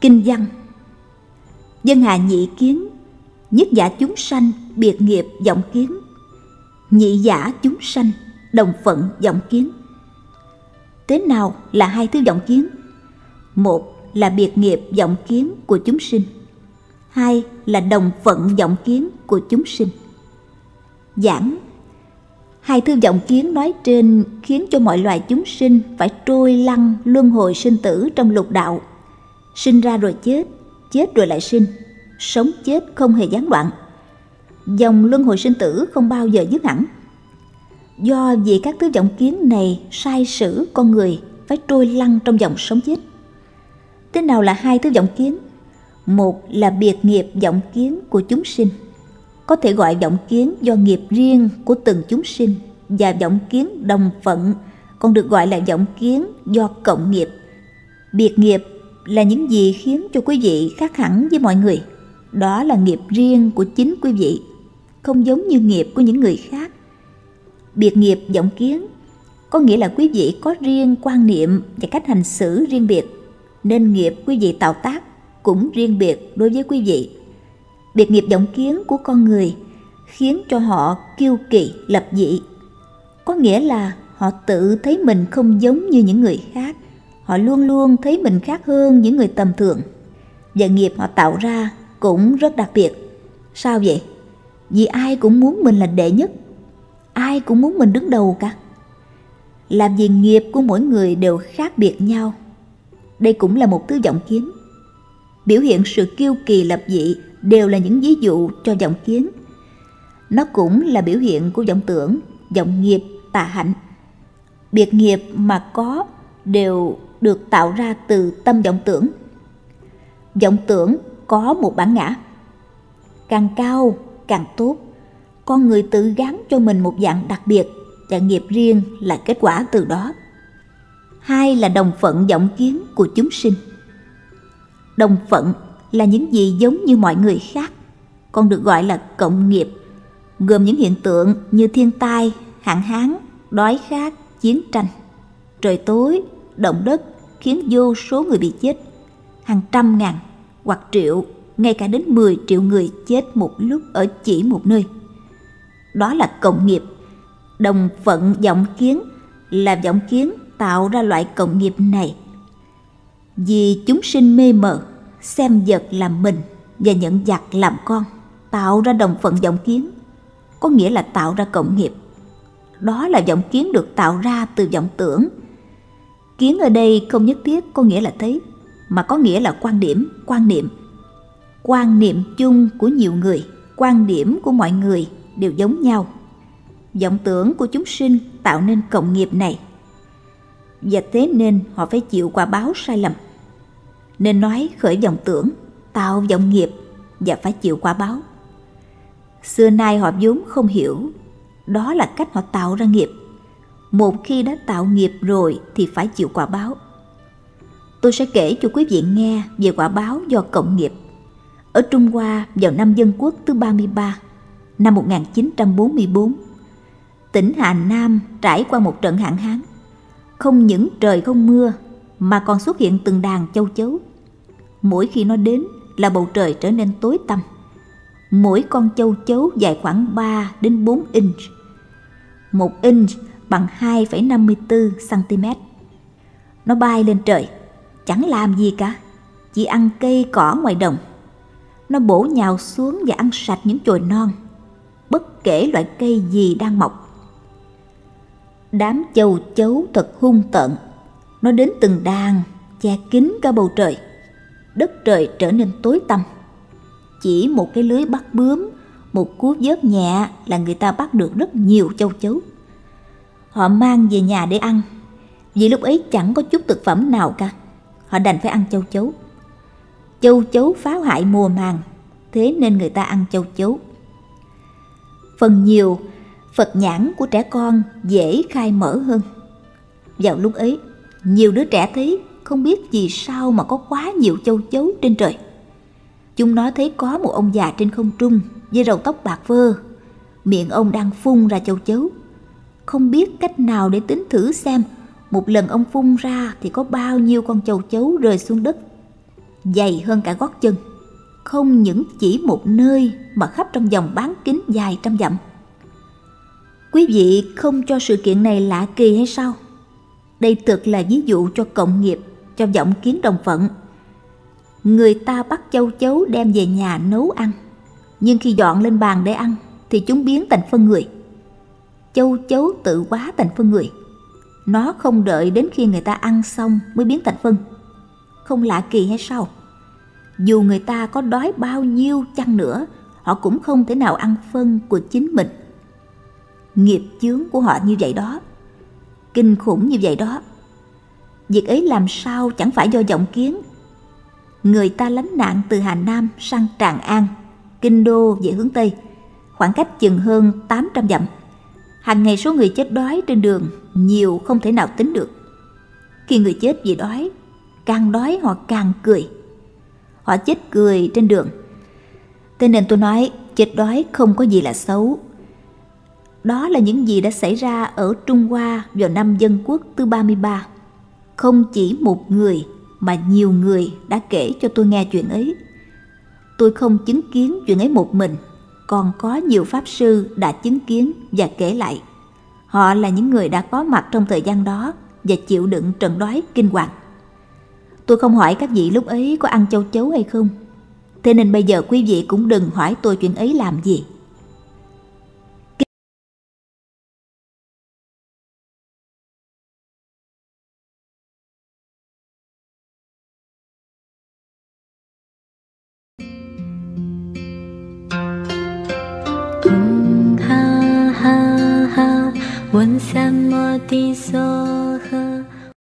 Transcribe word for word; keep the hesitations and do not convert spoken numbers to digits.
Kinh văn: Dân hà nhị kiến, nhất giả chúng sanh biệt nghiệp vọng kiến, nhị giả chúng sanh đồng phận vọng kiến. Thế nào là hai thứ vọng kiến? Một là biệt nghiệp vọng kiến của chúng sinh, hai là đồng phận vọng kiến của chúng sinh. Giảng: hai thứ vọng kiến nói trên khiến cho mọi loài chúng sinh phải trôi lăn luân hồi sinh tử trong lục đạo, sinh ra rồi chết, chết rồi lại sinh, sống chết không hề gián đoạn, dòng luân hồi sinh tử không bao giờ dứt hẳn. Do vì các thứ vọng kiến này sai sử con người phải trôi lăn trong dòng sống chết. Thế nào là hai thứ vọng kiến? Một là biệt nghiệp vọng kiến của chúng sinh, có thể gọi vọng kiến do nghiệp riêng của từng chúng sinh, và vọng kiến đồng phận còn được gọi là vọng kiến do cộng nghiệp. Biệt nghiệp là những gì khiến cho quý vị khác hẳn với mọi người, đó là nghiệp riêng của chính quý vị, không giống như nghiệp của những người khác. Biệt nghiệp vọng kiến có nghĩa là quý vị có riêng quan niệm và cách hành xử riêng biệt, nên nghiệp quý vị tạo tác cũng riêng biệt đối với quý vị. Biệt nghiệp vọng kiến của con người khiến cho họ kiêu kỳ lập dị, có nghĩa là họ tự thấy mình không giống như những người khác, họ luôn luôn thấy mình khác hơn những người tầm thường, và nghiệp họ tạo ra cũng rất đặc biệt. Sao vậy? Vì ai cũng muốn mình là đệ nhất, ai cũng muốn mình đứng đầu cả. Làm gì nghiệp của mỗi người đều khác biệt nhau. Đây cũng là một thứ vọng kiến. Biểu hiện sự kiêu kỳ lập dị đều là những ví dụ cho vọng kiến. Nó cũng là biểu hiện của vọng tưởng, vọng nghiệp, tà hạnh. Biệt nghiệp mà có đều được tạo ra từ tâm vọng tưởng. Vọng tưởng có một bản ngã, càng cao càng tốt. Con người tự gán cho mình một dạng đặc biệt, và nghiệp riêng là kết quả từ đó. Hai là đồng phận vọng kiến của chúng sinh. Đồng phận là những gì giống như mọi người khác, còn được gọi là cộng nghiệp, gồm những hiện tượng như thiên tai, hạn hán, đói khát, chiến tranh, trời tối, động đất khiến vô số người bị chết, hàng trăm ngàn hoặc triệu, ngay cả đến mười triệu người chết một lúc ở chỉ một nơi. Đó là cộng nghiệp. Đồng phận vọng kiến là vọng kiến tạo ra loại cộng nghiệp này. Vì chúng sinh mê mờ, xem vật làm mình và nhận giặc làm con, tạo ra đồng phận vọng kiến, có nghĩa là tạo ra cộng nghiệp. Đó là vọng kiến được tạo ra từ vọng tưởng. Kiến ở đây không nhất thiết có nghĩa là thấy, mà có nghĩa là quan điểm, quan niệm. Quan niệm chung của nhiều người, quan điểm của mọi người đều giống nhau. Vọng tưởng của chúng sinh tạo nên cộng nghiệp này, và thế nên họ phải chịu quả báo sai lầm. Nên nói khởi vọng tưởng, tạo vọng nghiệp và phải chịu quả báo. Xưa nay họ vốn không hiểu, đó là cách họ tạo ra nghiệp. Một khi đã tạo nghiệp rồi thì phải chịu quả báo. Tôi sẽ kể cho quý vị nghe về quả báo do cộng nghiệp. Ở Trung Hoa vào năm Dân Quốc thứ ba mươi ba, năm một nghìn chín trăm bốn mươi tư, tỉnh Hà Nam trải qua một trận hạn hán. Không những trời không mưa mà còn xuất hiện từng đàn châu chấu. Mỗi khi nó đến là bầu trời trở nên tối tăm. Mỗi con châu chấu dài khoảng ba đến bốn inch, một inch bằng hai phẩy năm mươi tư xăng-ti-mét. Nó bay lên trời, chẳng làm gì cả, chỉ ăn cây cỏ ngoài đồng. Nó bổ nhào xuống và ăn sạch những chồi non, bất kể loại cây gì đang mọc. Đám châu chấu thật hung tợn, nó đến từng đàn, che kín cả bầu trời. Đất trời trở nên tối tăm. Chỉ một cái lưới bắt bướm, một cú vớt nhẹ là người ta bắt được rất nhiều châu chấu. Họ mang về nhà để ăn, vì lúc ấy chẳng có chút thực phẩm nào cả. Họ đành phải ăn châu chấu. Châu chấu phá hại mùa màng, thế nên người ta ăn châu chấu. Phần nhiều, Phật nhãn của trẻ con dễ khai mở hơn. Vào lúc ấy, nhiều đứa trẻ thấy không biết vì sao mà có quá nhiều châu chấu trên trời. Chúng nó thấy có một ông già trên không trung với râu tóc bạc phơ, miệng ông đang phun ra châu chấu. không biết cách nào để tính thử xem một lần ông phun ra thì có bao nhiêu con châu chấu rơi xuống đất, dày hơn cả gót chân, không những chỉ một nơi mà khắp trong vòng bán kính dài trăm dặm. Quý vị không cho sự kiện này lạ kỳ hay sao? Đây thực là ví dụ cho cộng nghiệp, cho vọng kiến đồng phận. Người ta bắt châu chấu đem về nhà nấu ăn, nhưng khi dọn lên bàn để ăn thì chúng biến thành phân người. Châu chấu tự hóa thành phân người, nó không đợi đến khi người ta ăn xong mới biến thành phân. Không lạ kỳ hay sao? Dù người ta có đói bao nhiêu chăng nữa, họ cũng không thể nào ăn phân của chính mình. Nghiệp chướng của họ như vậy đó, kinh khủng như vậy đó. Việc ấy làm sao chẳng phải do vọng kiến. Người ta lánh nạn từ Hà Nam sang Tràng An, kinh đô về hướng Tây, khoảng cách chừng hơn tám trăm dặm. Hàng ngày số người chết đói trên đường nhiều không thể nào tính được. Khi người chết vì đói, càng đói họ càng cười. Họ chết cười trên đường. Thế nên tôi nói chết đói không có gì là xấu. Đó là những gì đã xảy ra ở Trung Hoa vào năm Dân Quốc thứ ba mươi ba. Không chỉ một người mà nhiều người đã kể cho tôi nghe chuyện ấy. Tôi không chứng kiến chuyện ấy một mình, còn có nhiều pháp sư đã chứng kiến và kể lại. Họ là những người đã có mặt trong thời gian đó và chịu đựng trận đói kinh hoàng. Tôi không hỏi các vị lúc ấy có ăn châu chấu hay không, thế nên bây giờ quý vị cũng đừng hỏi tôi chuyện ấy làm gì. Hãy subscribe cho kênh Ghiền Mì Gõ để không bỏ lỡ những video hấp dẫn.